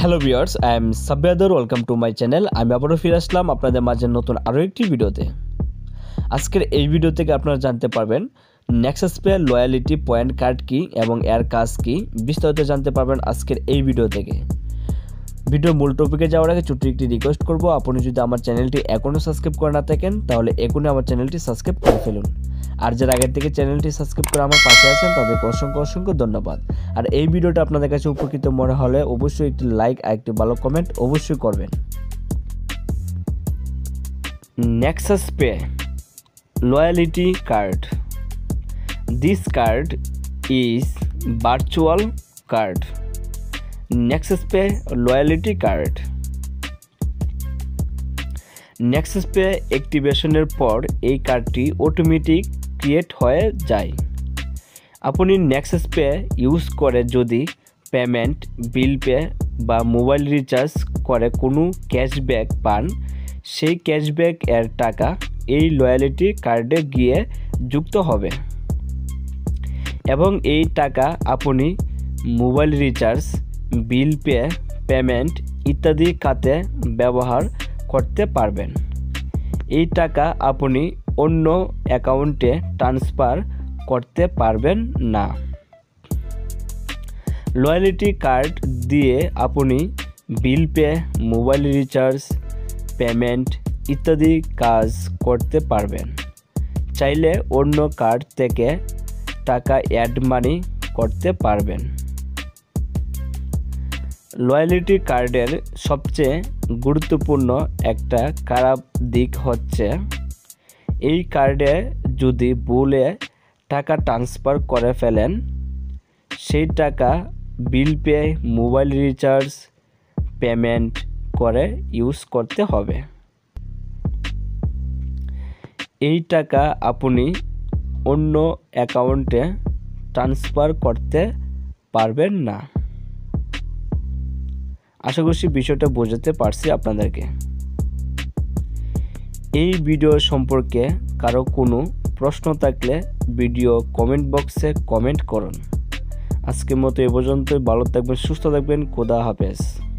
Hello viewers, I am Sabbi Adar. Welcome to my channel. আমি আবারও ফিরে আসলাম আপনাদের মাঝে নতুন আরও একটি ভিডিওতে। আজকের এই ভিডিও থেকে আপনারা জানতে পারবেন Nexus Pay loyalty point card কী এবং এর কাজ কী, বিস্তারিত জানতে পারবেন আজকের এই ভিডিও থেকে। ভিডিওর মূল টপিকে যাওয়ার আগে ছোট্ট একটি রিকোয়েস্ট করব, আপনি যদি আমার চ্যানেলটি এখনও সাবস্ক্রাইব করে না থাকেন তাহলে এখনই আমার চ্যানেলটি সাবস্ক্রাইব করে ফেলুন। আর যারা আগের থেকে চ্যানেলটি সাবস্ক্রাইব করে আমার পাশে আছেন তাদেরকে অসংখ্য ধন্যবাদ। আর এই ভিডিওটা আপনাদের কাছে উপকৃত মনে হলে অবশ্যই একটি লাইক আর একটি ভালো কমেন্ট অবশ্যই করবেন। Nexus Pay loyalty card. This card is virtual card. Nexus Pay loyalty card. Nexus Pay অ্যাক্টিভেশনের পর এই কার্ডটি অটোমেটিক ক্রিয়েট হয়ে যায়। আপনি নেক্সাস পে ইউজ করে যদি পেমেন্ট, বিল পে বা মোবাইল রিচার্জ করে কোনো ক্যাশব্যাক পান, সেই ক্যাশব্যাক এর টাকা এই লয়্যালিটি কার্ডে গিয়ে যুক্ত হবে এবং এই টাকা আপনি mobile recharge, bill pay, payment ইত্যাদি খাতে ব্যবহার করতে পারবেন। এই টাকা আপনি অন্য অ্যাকাউন্টে ট্রান্সফার করতে পারবেন না। লয়্যালিটি কার্ড দিয়ে আপনি bill pay, mobile recharge, payment ইত্যাদি কাজ করতে পারবেন। চাইলে অন্য কার্ড থেকে টাকা অ্যাড মানি করতে পারবেন। লয়্যালিটি কার্ডের সবচেয়ে গুরুত্বপূর্ণ একটা খারাপ দিক হচ্ছে এই কার্ডে যদি ভুলে টাকা ট্রান্সফার করে ফেলেন, সেই টাকা bill pay, mobile recharge, payment করে ইউজ করতে হবে। এই টাকা আপনি অন্য অ্যাকাউন্টে ট্রান্সফার করতে পারবেন না। আশা করছি বিষয়টা বোঝাতে পারছি আপনাদেরকে। এই ভিডিও সম্পর্কে কারো কোনো প্রশ্ন থাকলে ভিডিও কমেন্ট বক্সে কমেন্ট করুন। আজকের মতো এ পর্যন্তই। ভালো থাকবেন, সুস্থ থাকবেন। খোদা হাফেজ।